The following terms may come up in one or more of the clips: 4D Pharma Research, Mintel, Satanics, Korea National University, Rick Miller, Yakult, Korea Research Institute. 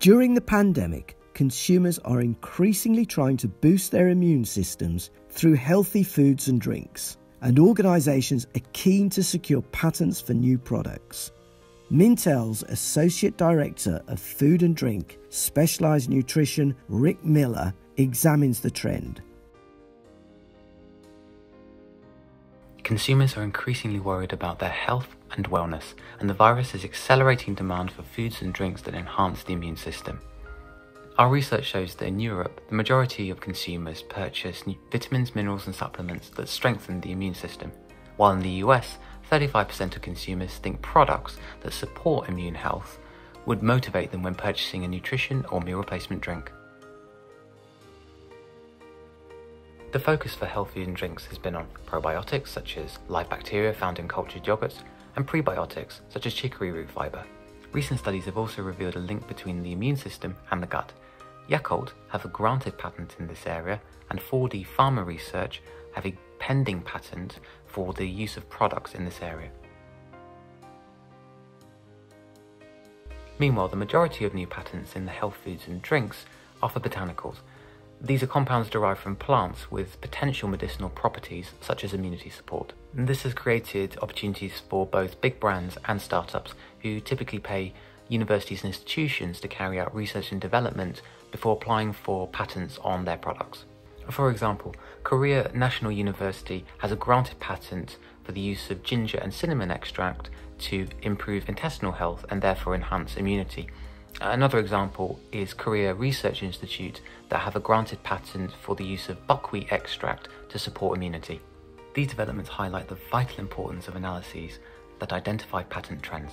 During the pandemic, consumers are increasingly trying to boost their immune systems through healthy foods and drinks, and organisations are keen to secure patents for new products. Mintel's Associate Director of Food and Drink, Specialised Nutrition, Rick Miller, examines the trend. Consumers are increasingly worried about their health and wellness, and the virus is accelerating demand for foods and drinks that enhance the immune system. Our research shows that in Europe, the majority of consumers purchase vitamins, minerals and supplements that strengthen the immune system, while in the US, 35% of consumers think products that support immune health would motivate them when purchasing a nutrition or meal replacement drink. The focus for health food and drinks has been on probiotics such as live bacteria found in cultured yogurts and prebiotics such as chicory root fibre. Recent studies have also revealed a link between the immune system and the gut. Yakult have a granted patent in this area, and 4D Pharma Research have a pending patent for the use of products in this area. Meanwhile, the majority of new patents in the health foods and drinks are for botanicals. These are compounds derived from plants with potential medicinal properties such as immunity support. And this has created opportunities for both big brands and startups who typically pay universities and institutions to carry out research and development before applying for patents on their products. For example, Korea National University has a granted patent for the use of ginger and cinnamon extract to improve intestinal health and therefore enhance immunity. Another example is Korea Research Institute that have a granted patent for the use of buckwheat extract to support immunity. These developments highlight the vital importance of analyses that identify patent trends.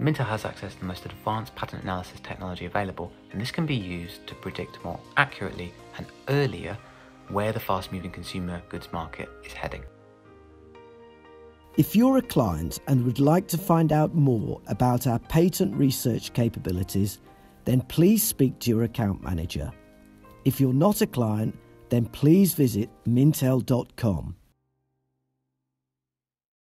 Mintel has access to the most advanced patent analysis technology available, and this can be used to predict more accurately and earlier where the fast-moving consumer goods market is heading. If you're a client and would like to find out more about our patent research capabilities, then please speak to your account manager. If you're not a client, then please visit mintel.com.